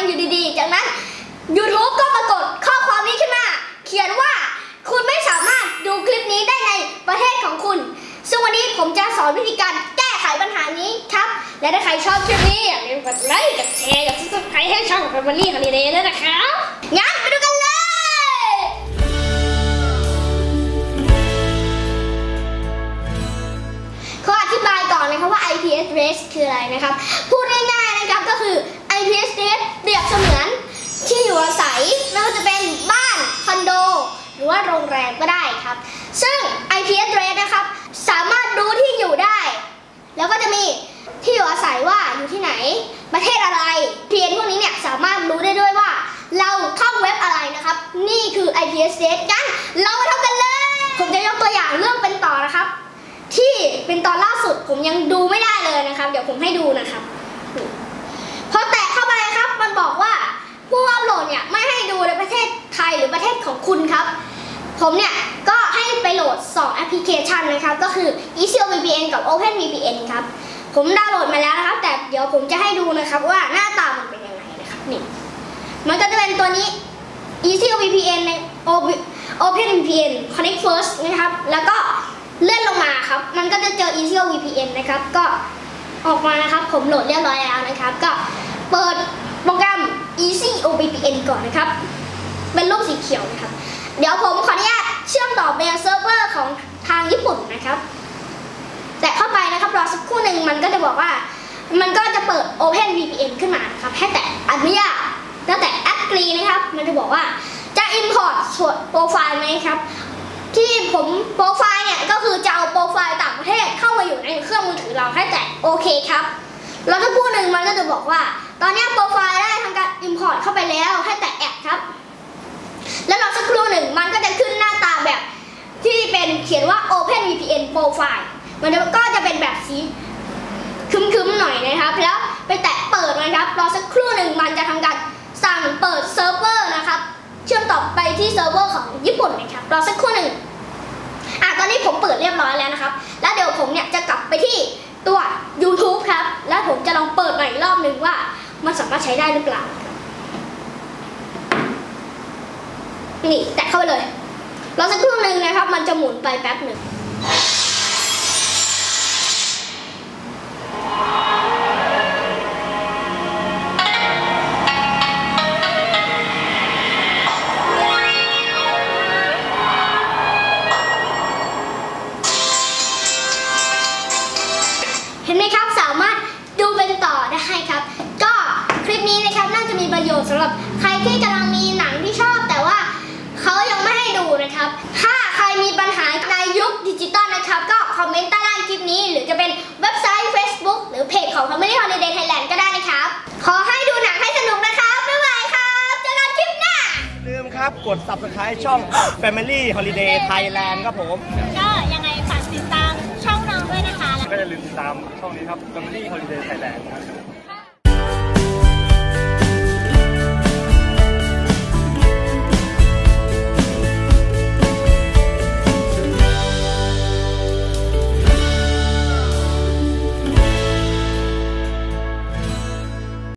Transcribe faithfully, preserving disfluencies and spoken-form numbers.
งอยู่ดีๆจากนั้น YouTube ก็ปรากฏข้อความนี้ขึ้นมาเขียนว่าคุณไม่สามารถดูคลิปนี้ได้ในประเทศของคุณซึ่งวันนี้ผมจะสอนวิธีการแก้ไขปัญหานี้ครับและถ้าใครชอบคลิปนี้อย่าลืมกดไลค์กดแชร์กด Subscribe ให้ช่อง Family Holiday ด้วยนะครับงั้นไปดูกันเลยขออธิบายก่อนนะครับว่า ไอ พี address คืออะไรนะครับพูดง่ายๆนะครับก็คือ ไอ พี address เปรียบเสมือนที่อยู่อาศัยไม่ว่าจะเป็นบ้านคอนโดหรือว่าโรงแรมก็ได้ครับซึ่ง ไอ พี address นะครับสามารถรู้ที่อยู่ได้แล้วก็จะมีที่อยู่อาศัยว่าอยู่ที่ไหนประเทศอะไรเพียนพวกนี้เนี่ยสามารถรู้ได้ด้วยว่าเราเข้าเว็บอะไรนะครับนี่คือ ไอ พี address กันเรามาทำกันเลยผมจะยกตัวอย่างเรื่องเป็นต่อนะครับที่เป็นตอนล่าสุดผมยังดูไม่ได้เลยนะครับเดี๋ยวผมให้ดูนะครับพอแตะเข้าไปครับมันบอกว่าผู้อัปโหลดเนี่ยไม่ให้ดูในประเทศไทยหรือประเทศของคุณครับผมเนี่ยก็ให้ไปโหลดสองแอปพลิเคชันนะครับก็คือ Easy วี พี เอ็น กับ OpenVPN ครับผมดาวน์โหลดมาแล้วนะครับแต่เดี๋ยวผมจะให้ดูนะครับว่าหน้าตามันเป็นยังไงนะครับนี่มันก็จะเป็นตัวนี้ Easy วี พี เอ็น ใน OpenVPN Connect First นะครับแล้วก็เลื่อนลงมาครับมันก็จะเจอ Easy วี พี เอ็น นะครับก็ออกมานะครับผมโหลดเรียบร้อยแล้วนะครับก็เปิดโปรแกรม Easy วี พี เอ็น ก่อนนะครับเป็นรูปสีเขียวนะครับเดี๋ยวผมขออนุญาตเชื่อมต่อไปยังเซิร์ฟเวอร์ของทางญี่ปุ่นนะครับแต่เข้าไปนะครับรอสักครู่หนึ่งมันก็จะบอกว่ามันก็จะเปิด OpenVPN ขึ้นมานะครับให้แต่อนุญาตแล้วแต่ Agree นะครับมันจะบอกว่าจะ Import ส่วนโปรไฟล์ไหมครับที่ผมโปรไฟล์เนี่ยก็คือจะเอาโปรไฟล์ต่างประเทศเข้ามาอยู่ในเครื่องมือถือเราให้แต่โอเคครับแล้วสักครู่หนึ่งมันก็จะบอกว่าตอนนี้โปรไฟล์ได้ทำการ Import เข้าไปแล้วให้แต่แอดครับแล้วรอสักครู่หนึ่งมันก็จะขึ้นหน้าตาแบบที่เป็นเขียนว่า OpenVPN Profile มันก็จะเป็นแบบสีคึ้มๆหน่อยนะครับแล้วไปแตะเปิดนะครับรอสักครู่หนึ่งมันจะทำการสั่งเปิดเซิร์ฟเวอร์นะครับเชื่อมต่อไปที่เซิร์ฟเวอร์ของญี่ปุ่นนะครับรอสักครู่หนึ่งอ่ะตอนนี้ผมเปิดเรียบร้อยแล้วนะครับแล้วเดี๋ยวผมเนี่ยจะกลับไปที่ตัว YouTube ครับแล้วผมจะลองเปิดใหม่อีกรอบหนึ่งว่ามันสามารถใช้ได้หรือเปล่านี่แตะเข้าไปเลยรอสักครู่หนึ่งนะครับมันจะหมุนไปแป๊บหนึ่งเห็นไหมครับสามารถดูเป็นต่อได้ครับก็คลิปนี้นะครับน่าจะมีประโยชน์สำหรับใครที่กำลังมีหนังที่ชอบแต่ว่าเขายังไม่ให้ดูนะครับถ้าใครมีปัญหาในยุคดิจิตอลนะครับก็คอมเมนต์ใต้คลิปนี้หรือจะเป็นเว็บไซต์ Facebook หรือเพจของ Family Holiday Thailand ก็ได้นะครับขอให้ดูหนังให้สนุกนะครับบ๊ายบายครับเจอกันคลิปหน้าลืมครับกด Subscribe ช่อง Family Holiday Thailand ครับผมก็ยังไงฝากติดตามช่องเราด้วยนะคะก็อย่าลืมติดตามช่องนี้ครับ Family Holiday Thailand ครับ